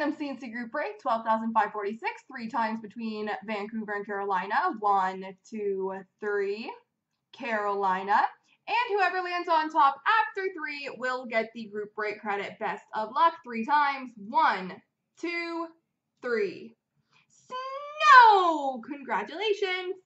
Random CNC group break, 12,546, three times between Vancouver and Carolina. 1, 2, 3, Carolina. And whoever lands on top after 3 will get the group break credit. Best of luck, 3 times. 1, 2, 3. Snow! Congratulations!